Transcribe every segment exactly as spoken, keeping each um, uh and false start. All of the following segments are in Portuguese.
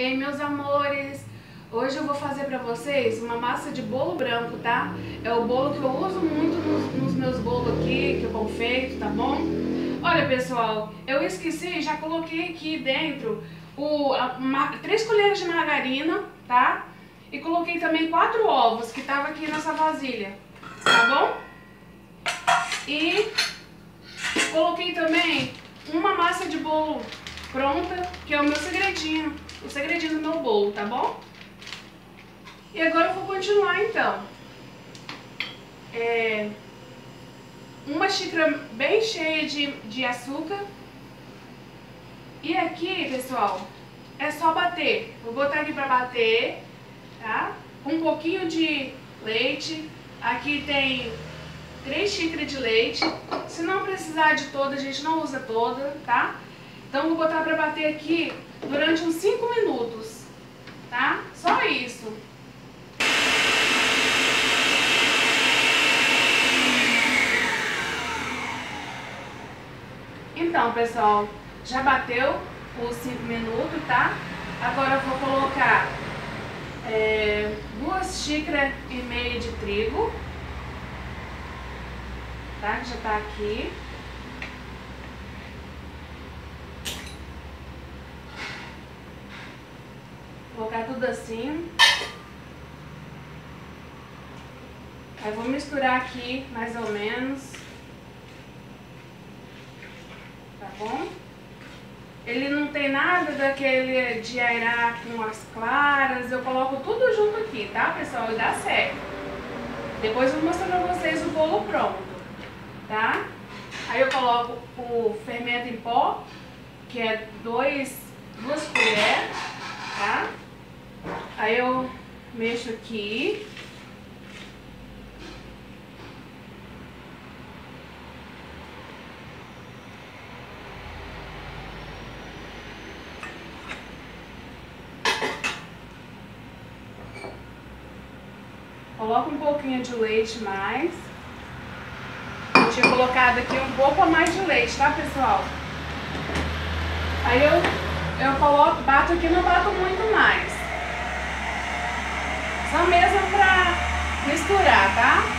Ei, meus amores, hoje eu vou fazer pra vocês uma massa de bolo branco, tá? É o bolo que eu uso muito nos, nos meus bolos aqui, que eu confeito, tá bom? Olha, pessoal, eu esqueci, já coloquei aqui dentro o, a, uma, três colheres de margarina, tá? E coloquei também quatro ovos que tava aqui nessa vasilha, tá bom? E coloquei também uma massa de bolo pronta, que é o meu segredinho, o segredinho do meu bolo, tá bom? E agora eu vou continuar então. É, uma xícara bem cheia de, de açúcar. E aqui, pessoal, é só bater. Vou botar aqui pra bater, tá? Um pouquinho de leite. Aqui tem três xícaras de leite. Se não precisar de toda, a gente não usa toda, tá? Então vou botar pra bater aqui durante uns cinco minutos, tá? Só isso. Então, pessoal, já bateu os cinco minutos, tá? Agora eu vou colocar é, duas xícaras e meia de trigo, tá? Que já tá aqui. Colocar tudo assim. Aí vou misturar aqui mais ou menos. Tá bom? Ele não tem nada daquele de aerar com as claras. Eu coloco tudo junto aqui, tá, pessoal? E dá certo. Depois eu vou mostrar pra vocês o bolo pronto, tá? Aí eu coloco o fermento em pó, que é dois, duas colheres, tá? Aí eu mexo aqui. Coloco um pouquinho de leite mais. Eu tinha colocado aqui um pouco a mais de leite, tá, pessoal? Aí eu, eu coloco, bato aqui, não bato muito mais. Só mesmo pra misturar, tá?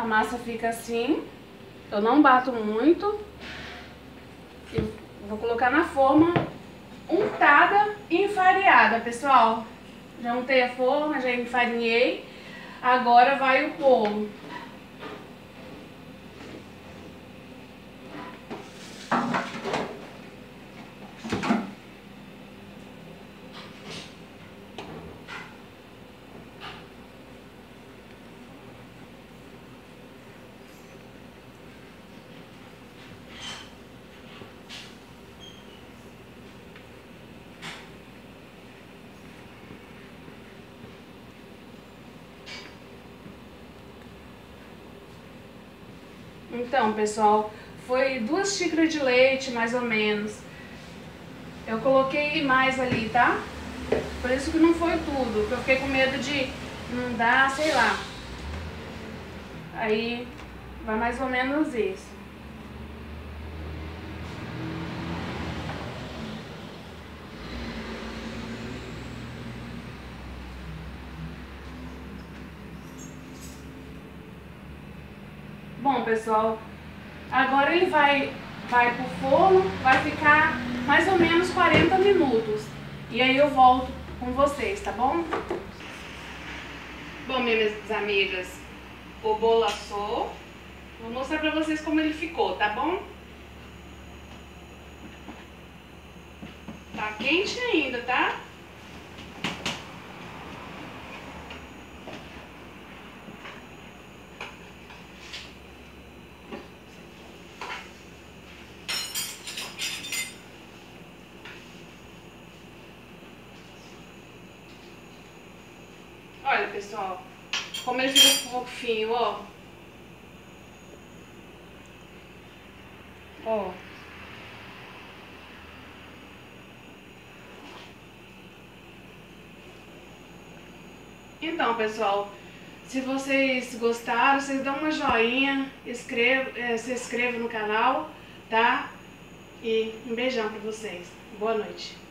A massa fica assim, eu não bato muito, eu vou colocar na forma untada e enfarinhada, pessoal. Já untei a forma, já enfarinhei, agora vai o bolo. Então, pessoal, foi duas xícaras de leite, mais ou menos. Eu coloquei mais ali, tá? Por isso que não foi tudo, porque eu fiquei com medo de não dar, sei lá. Aí, vai mais ou menos isso. Bom, pessoal, agora ele vai, vai pro forno, vai ficar mais ou menos quarenta minutos. E aí eu volto com vocês, tá bom? Bom, minhas amigas, o bolo assou. Vou mostrar pra vocês como ele ficou, tá bom? Tá quente ainda, tá? Olha, pessoal, como ele ficou fofinho, ó. Ó. Então, pessoal, se vocês gostaram, vocês dão uma joinha, inscrevam, é, se inscrevam no canal, tá? E um beijão pra vocês. Boa noite.